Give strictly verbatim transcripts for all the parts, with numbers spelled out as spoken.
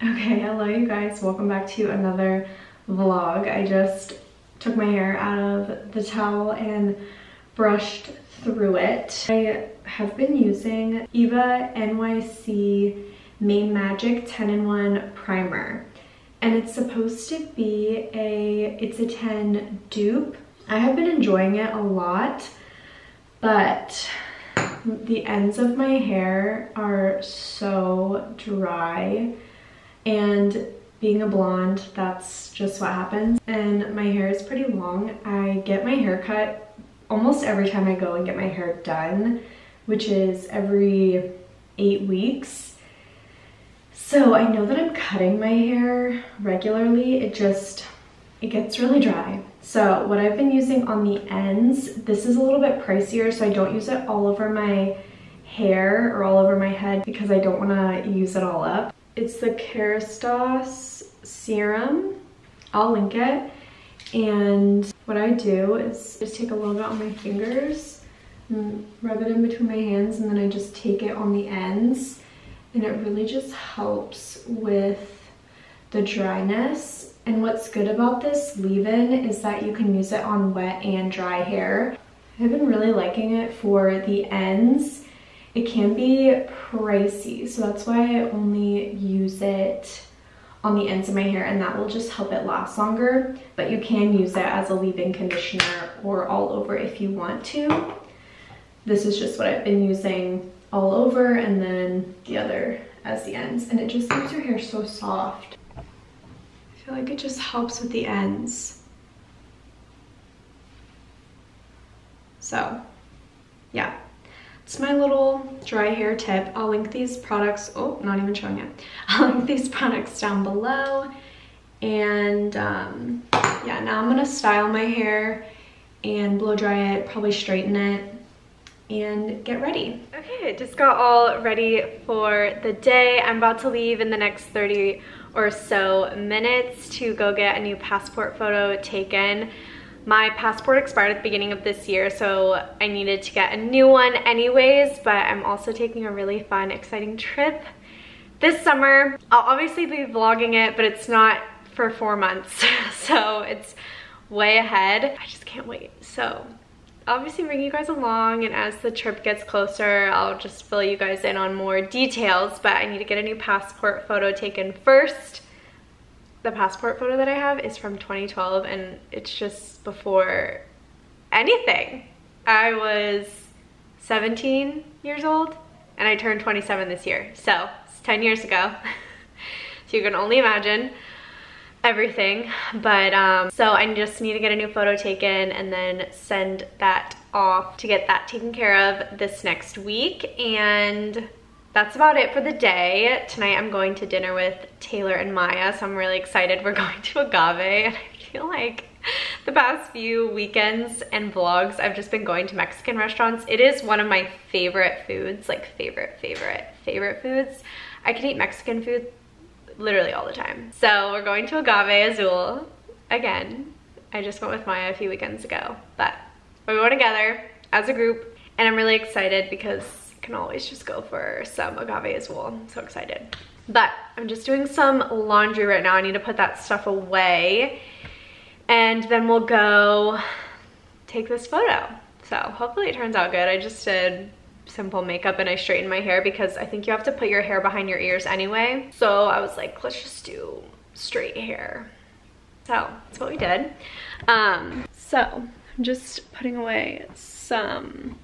Okay, hello you guys, welcome back to another vlog. I just took my hair out of the towel and brushed through it. I have been using Eva N Y C May Magic ten in one Primer, and it's supposed to be a, it's a ten dupe. I have been enjoying it a lot, but the ends of my hair are so dry. And being a blonde, that's just what happens. And my hair is pretty long. I get my hair cut almost every time I go and get my hair done, which is every eight weeks. So I know that I'm cutting my hair regularly. It just, it gets really dry. So what I've been using on the ends, this is a little bit pricier, so I don't use it all over my hair or all over my head because I don't want to use it all up. It's the Kerastase Serum. I'll link it. And what I do is just take a little bit on my fingers and rub it in between my hands, and then I just take it on the ends. And it really just helps with the dryness. And what's good about this leave-in is that you can use it on wet and dry hair. I've been really liking it for the ends. It can be pricey, so that's why I only use it on the ends of my hair, and that will just help it last longer. But you can use it as a leave-in conditioner or all over if you want to. This is just what I've been using all over, and then the other as the ends, and it just leaves your hair so soft. I feel like it just helps with the ends. So, yeah. It's my little dry hair tip. I'll link these products, oh, not even showing it. I'll link these products down below. And um, yeah, now I'm gonna style my hair and blow dry it, probably straighten it, and get ready. Okay, I just got all ready for the day. I'm about to leave in the next thirty or so minutes to go get a new passport photo taken. My passport expired at the beginning of this year, so I needed to get a new one anyways, but I'm also taking a really fun, exciting trip this summer. I'll obviously be vlogging it, but it's not for four months, so it's way ahead. I just can't wait. So obviously bring you guys along, and as the trip gets closer, I'll just fill you guys in on more details, but I need to get a new passport photo taken first. The passport photo that I have is from twenty twelve, and it's just before anything. I was seventeen years old, and I turned twenty-seven this year, so it's ten years ago. So you can only imagine everything, but um, so I just need to get a new photo taken and then send that off to get that taken care of this next week. And that's about it for the day. Tonight I'm going to dinner with Taylor and Maya, so I'm really excited. We're going to Agave, and I feel like the past few weekends and vlogs, I've just been going to Mexican restaurants. It is one of my favorite foods, like favorite, favorite, favorite foods. I could eat Mexican food literally all the time. So we're going to Agave Azul again. I just went with Maya a few weekends ago, but we're going together as a group, and I'm really excited because can always just go for some Agave as well. I'm so excited. But I'm just doing some laundry right now. I need to put that stuff away, and then we'll go take this photo. So hopefully it turns out good. I just did simple makeup and I straightened my hair because I think you have to put your hair behind your ears anyway. So I was like, let's just do straight hair. So that's what we did. Um, so I'm just putting away some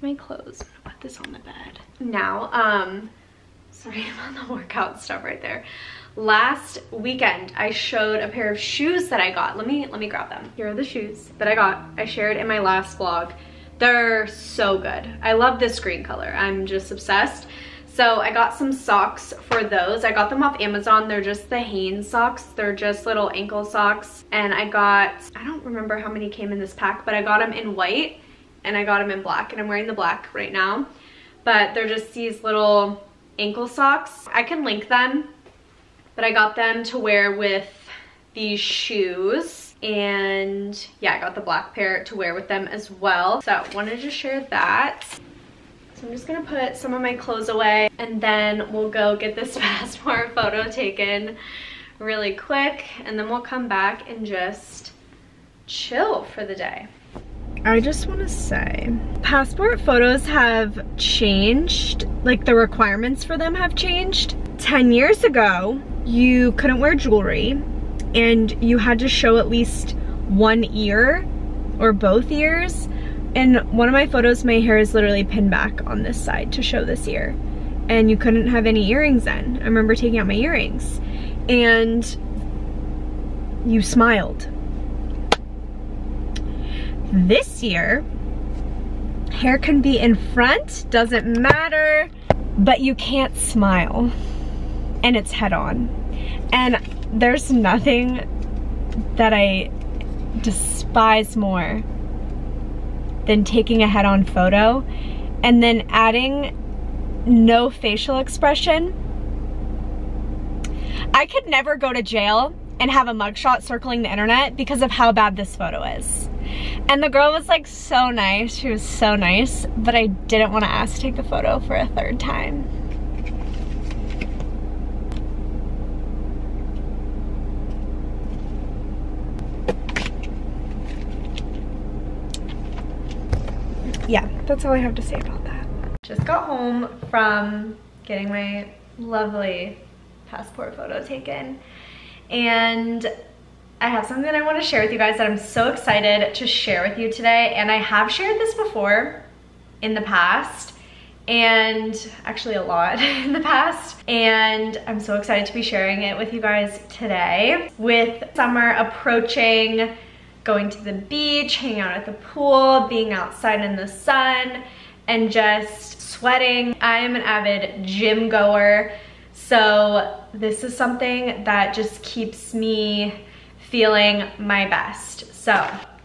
my clothes. I'm gonna put this on the bed now. Um sorry, I'm on the workout stuff right there. Last weekend I showed a pair of shoes that I got. Let me let me grab them. Here are the shoes that I got. I shared in my last vlog. They're so good. I love this green color. I'm just obsessed. So I got some socks for those. I got them off Amazon. They're just the Hanes socks. They're just little ankle socks, and I got, I don't remember how many came in this pack, but I got them in white and I got them in black, and I'm wearing the black right now. But they're just these little ankle socks. I can link them, but I got them to wear with these shoes, and yeah, I got the black pair to wear with them as well. So I wanted to share that. So I'm just gonna put some of my clothes away and then we'll go get this passport photo taken really quick, and then we'll come back and just chill for the day. I just want to say, passport photos have changed, like the requirements for them have changed. ten years ago, you couldn't wear jewelry and you had to show at least one ear or both ears. In one of my photos, my hair is literally pinned back on this side to show this ear, and you couldn't have any earrings in. I remember taking out my earrings and you smiled. This year, hair can be in front, doesn't matter, but you can't smile, and it's head on. And there's nothing that I despise more than taking a head-on photo and then adding no facial expression. I could never go to jail and have a mugshot circling the internet because of how bad this photo is. And the girl was like so nice, she was so nice, but I didn't want to ask to take a photo for a third time. Yeah, that's all I have to say about that. Just got home from getting my lovely passport photo taken, and I have something that I want to share with you guys that I'm so excited to share with you today. And I have shared this before in the past, and actually a lot in the past, and I'm so excited to be sharing it with you guys today. With summer approaching, going to the beach, hanging out at the pool, being outside in the sun, and just sweating, I am an avid gym goer, so this is something that just keeps me feeling my best. So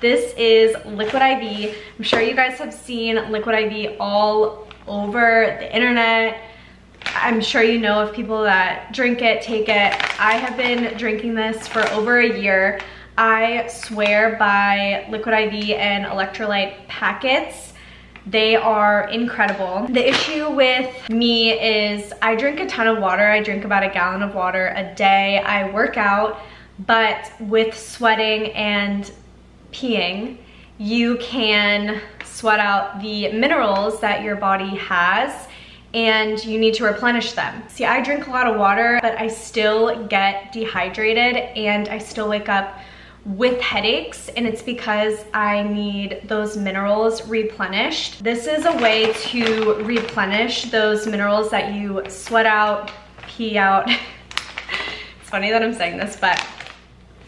this is Liquid I V. I'm sure you guys have seen Liquid I V all over the internet. I'm sure you know of people that drink it, take it. I have been drinking this for over a year. I swear by Liquid I V and electrolyte packets. They are incredible. The issue with me is I drink a ton of water. I drink about a gallon of water a day. I work out, but with sweating and peeing, you can sweat out the minerals that your body has, and you need to replenish them. See, I drink a lot of water, but I still get dehydrated and I still wake up with headaches, and it's because I need those minerals replenished. This is a way to replenish those minerals that you sweat out, pee out. It's funny that I'm saying this, but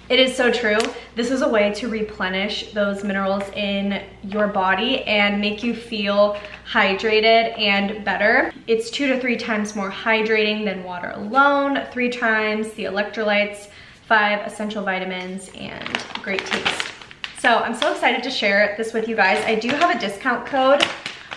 it is so true. This is a way to replenish those minerals in your body and make you feel hydrated and better. It's two to three times more hydrating than water alone, three times the electrolytes, five essential vitamins, and great taste. So I'm so excited to share this with you guys. I do have a discount code.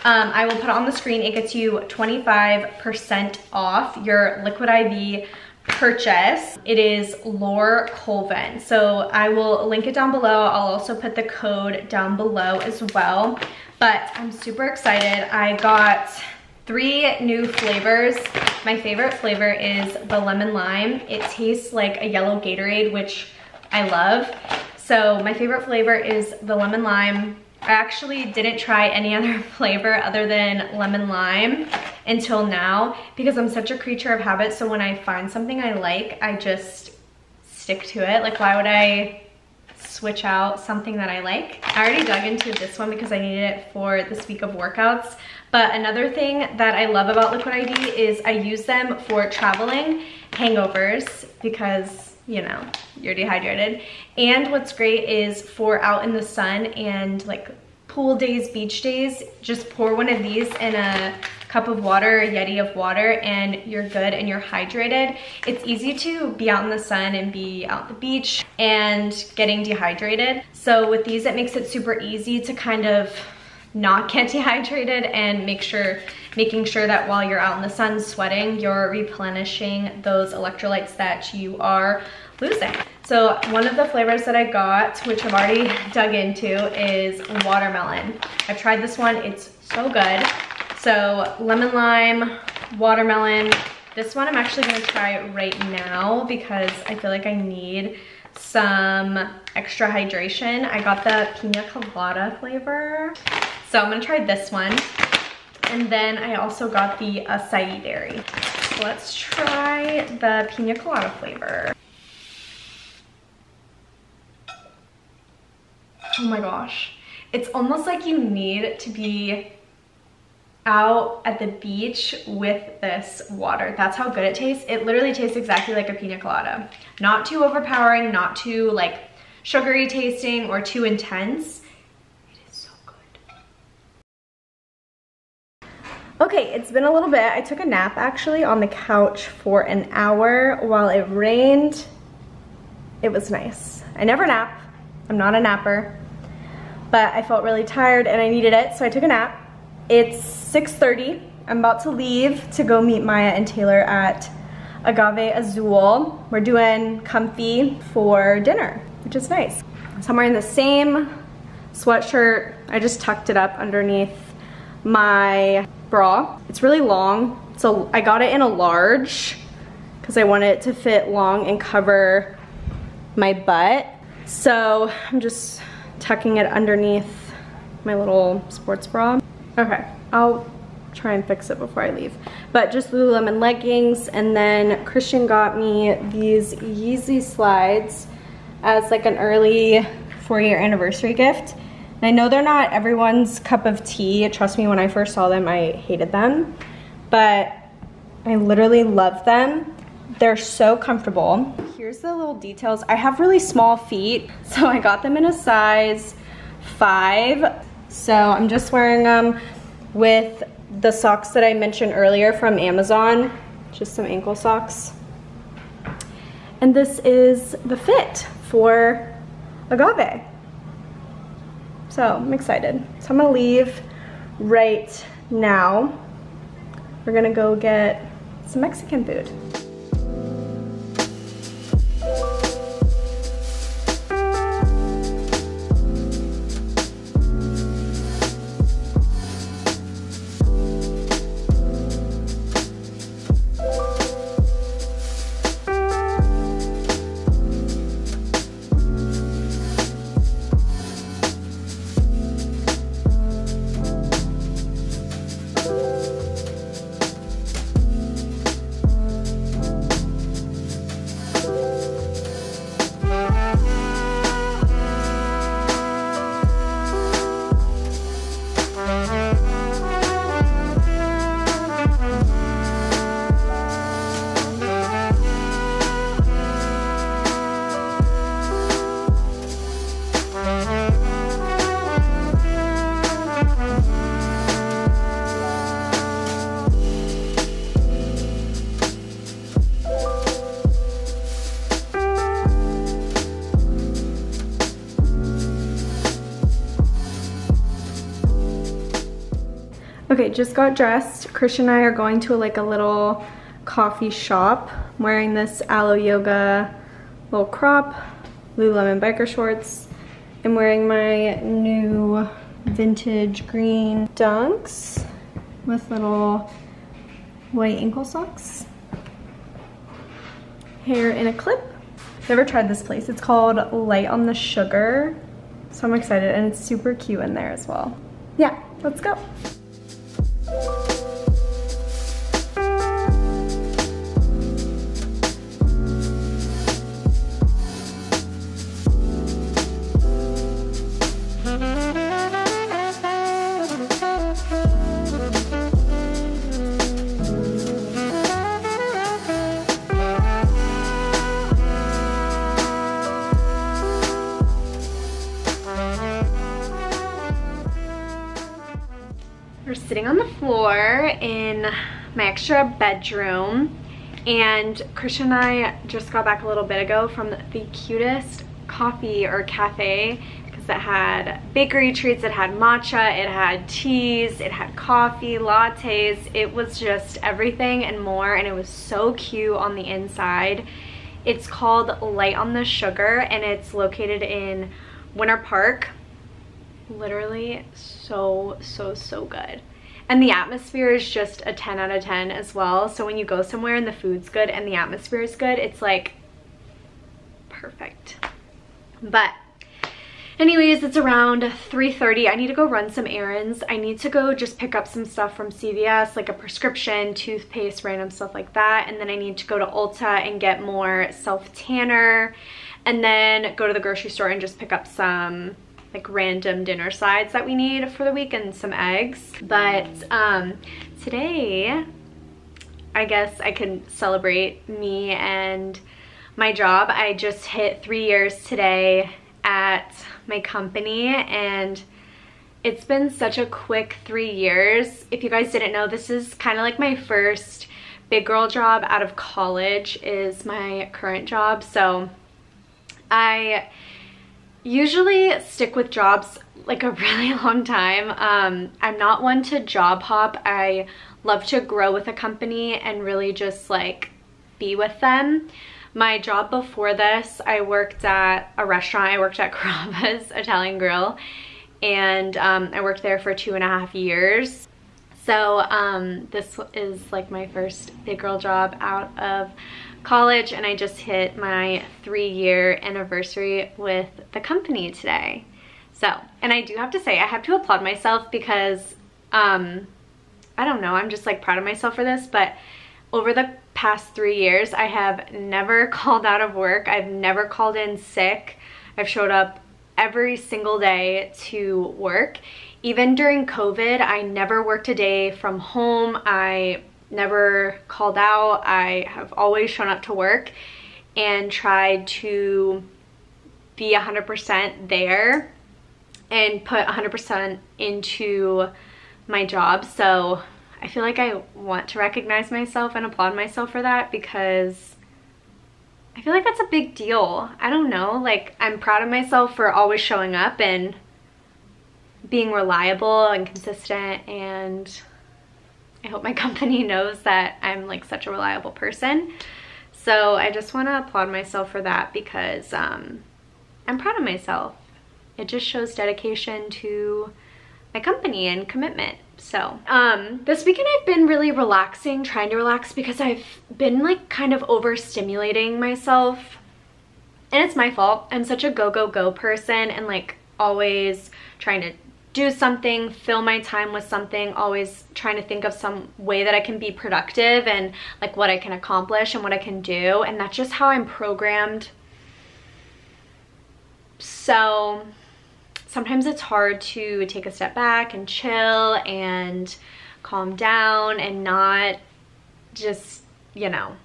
Um, I will put it on the screen. It gets you twenty-five percent off your Liquid I V purchase. It is Lauren Colvin. So I will link it down below. I'll also put the code down below as well. But I'm super excited. I got three new flavors. My favorite flavor is the lemon lime. It tastes like a yellow Gatorade, which I love. So my favorite flavor is the lemon lime. I actually didn't try any other flavor other than lemon lime until now, because I'm such a creature of habit. So when I find something I like, I just stick to it. Like, why would I switch out something that I like? I already dug into this one because I needed it for this week of workouts. But another thing that I love about Liquid I V is I use them for traveling, hangovers, because you know, you're dehydrated. And what's great is for out in the sun and like pool days, beach days, just pour one of these in a cup of water, a Yeti of water, and you're good and you're hydrated. It's easy to be out in the sun and be out at the beach and getting dehydrated. So with these, it makes it super easy to kind of not get dehydrated and make sure making sure that while you're out in the sun sweating, you're replenishing those electrolytes that you are losing. So one of the flavors that I got, which I've already dug into, is watermelon. I've tried this one, it's so good. So lemon lime, watermelon. This one I'm actually gonna try right now because I feel like I need some extra hydration. I got the pina colada flavor. So I'm gonna try this one. And then I also got the acai berry. So let's try the pina colada flavor. Oh my gosh. It's almost like you need to be out at the beach with this water. That's how good it tastes. It literally tastes exactly like a pina colada. Not too overpowering, not too like sugary tasting or too intense. It is so good. Okay, it's been a little bit. I took a nap actually on the couch for an hour while it rained. It was nice. I never nap. I'm not a napper, but I felt really tired and I needed it, so I took a nap. It's six thirty. I'm about to leave to go meet Maya and Taylor at Agave Azul. We're doing comfy for dinner, which is nice. So I'm wearing the same sweatshirt. I just tucked it up underneath my bra. It's really long, so I got it in a large because I want it to fit long and cover my butt. So I'm just tucking it underneath my little sports bra. Okay, I'll try and fix it before I leave. But just Lululemon leggings, and then Christian got me these Yeezy slides as like an early four-year anniversary gift. And I know they're not everyone's cup of tea. Trust me, when I first saw them, I hated them. But I literally love them. They're so comfortable. Here's the little details. I have really small feet, so I got them in a size five. So I'm just wearing them with the socks that I mentioned earlier from Amazon, just some ankle socks. And this is the fit for Agave. So I'm excited. So I'm gonna leave right now. We're gonna go get some Mexican food. Okay, just got dressed. Christian and I are going to like a little coffee shop. I'm wearing this Alo Yoga little crop, Lululemon biker shorts. I'm wearing my new vintage green dunks with little white ankle socks. Hair in a clip. Never tried this place. It's called Light on the Sugar. So I'm excited, and it's super cute in there as well. Yeah, let's go. On the floor in my extra bedroom, and Christian and I just got back a little bit ago from the cutest coffee or cafe because it had bakery treats, it had matcha, it had teas, it had coffee, lattes. It was just everything and more, and it was so cute on the inside. It's called Light on the Sugar, and it's located in Winter Park. Literally so so so good. And the atmosphere is just a ten out of ten as well. So when you go somewhere and the food's good and the atmosphere is good, it's like perfect. But anyways, it's around three thirty. I need to go run some errands. I need to go just pick up some stuff from C V S, like a prescription, toothpaste, random stuff like that. And then I need to go to Ulta and get more self-tanner. And then go to the grocery store and just pick up some like random dinner sides that we need for the week and some eggs. But um, today, I guess I can celebrate me and my job. I just hit three years today at my company, and it's been such a quick three years. If you guys didn't know, this is kind of like my first big girl job out of college is my current job. So I usually stick with jobs like a really long time. Um, I'm not one to job hop. I love to grow with a company and really just like be with them. My job before this, I worked at a restaurant. I worked at Carrabba's Italian Grill, and um, I worked there for two and a half years. So um, this is like my first big girl job out of college, and I just hit my three-year anniversary with the company today. So, and I do have to say, I have to applaud myself because, um, I don't know, I'm just like proud of myself for this, but over the past three years, I have never called out of work. I've never called in sick. I've showed up every single day to work. Even during COVID, I never worked a day from home. I never called out. I have always shown up to work and tried to be one hundred percent there and put one hundred percent into my job. So I feel like I want to recognize myself and applaud myself for that because I feel like that's a big deal. I don't know, like I'm proud of myself for always showing up and being reliable and consistent, and I hope my company knows that I'm like such a reliable person. So I just want to applaud myself for that because um, I'm proud of myself. It just shows dedication to my company and commitment. So um this weekend I've been really relaxing, trying to relax, because I've been like kind of overstimulating myself, and it's my fault. I'm such a go go go person and like always trying to do something, fill my time with something, always trying to think of some way that I can be productive and like what I can accomplish and what I can do, and that's just how I'm programmed. So sometimes it's hard to take a step back and chill and calm down and not just, you know.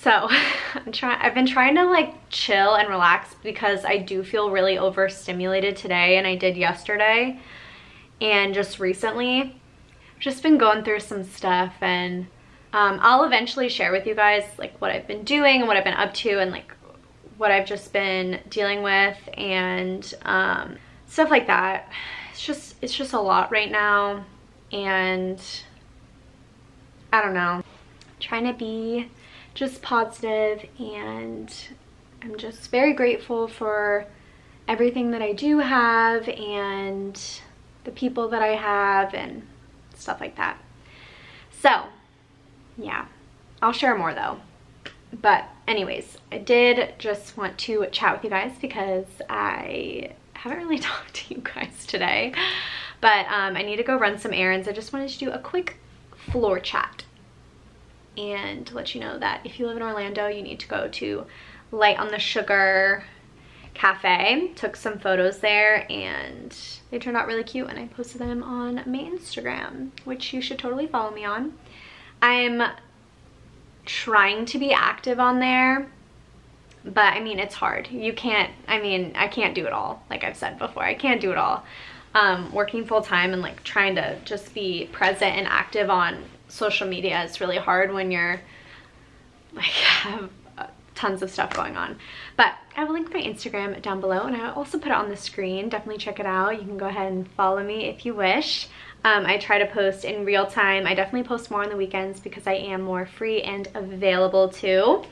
So I'm trying, I've been trying to like chill and relax because I do feel really overstimulated today, and I did yesterday and just recently. I've just been going through some stuff, and um, I'll eventually share with you guys like what I've been doing and what I've been up to and like what I've just been dealing with and um, stuff like that. It's just, it's just a lot right now, and I don't know. I'm trying to be just positive, and I'm just very grateful for everything that I do have and the people that I have and stuff like that. So yeah, I'll share more though. But anyways, I did just want to chat with you guys because I haven't really talked to you guys today, but um, I need to go run some errands. I just wanted to do a quick floor chat and let you know that if you live in Orlando, you need to go to Light on the Sugar Cafe. Took some photos there and they turned out really cute, and I posted them on my Instagram, which you should totally follow me on. I'm trying to be active on there, but I mean it's hard. You can't, I mean I can't do it all. Like I've said before, I can't do it all. Um, working full-time and like trying to just be present and active on social media is really hard when you're like have tons of stuff going on. But I will link my Instagram down below, and I also put it on the screen. Definitely check it out. You can go ahead and follow me if you wish. Um, I try to post in real time. I definitely post more on the weekends because I am more free and available too.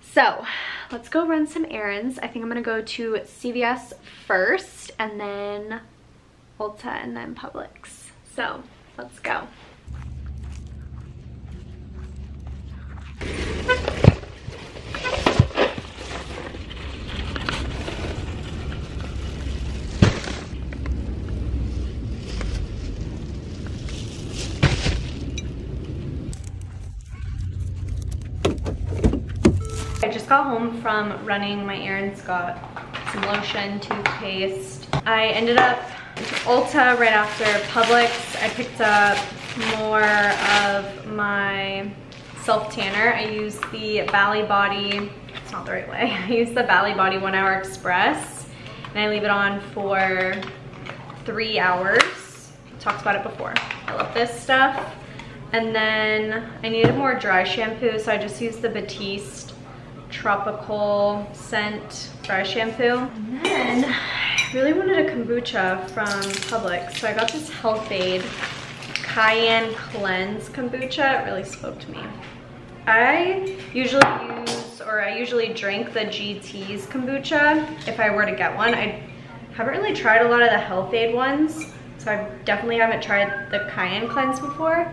So let's go run some errands. I think I'm gonna go to C V S first, and then Ulta, and then Publix. So Let's go. I just got home from running my errands, got some lotion, toothpaste. I ended up at Ulta right after Publix. I picked up more of my self tanner. I used the Balibody, it's not the right way, I used the Balibody One Hour Express and I leave it on for three hours. Talked about it before. I love this stuff. And then I needed more dry shampoo, so I just used the Batiste tropical scent dry shampoo. And then I really wanted a kombucha from Publix, so I got this Health Aid Cayenne Cleanse kombucha. It really spoke to me. I usually use, or I usually drink the G T's kombucha if I were to get one. I haven't really tried a lot of the Health Aid ones, so I definitely haven't tried the Cayenne Cleanse before.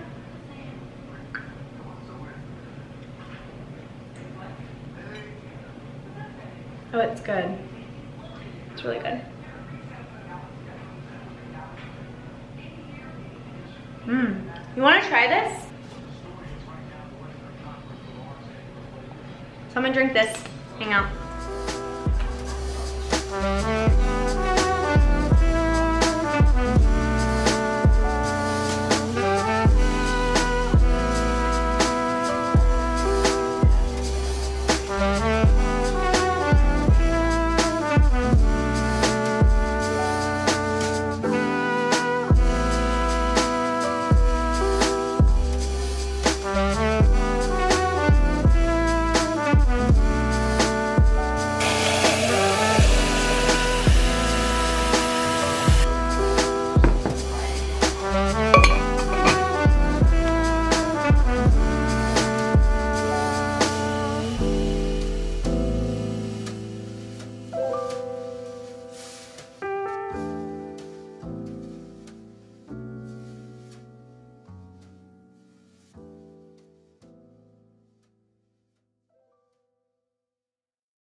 Oh, it's good. It's really good. Mmm. You want to try this? Someone drink this. Hang out.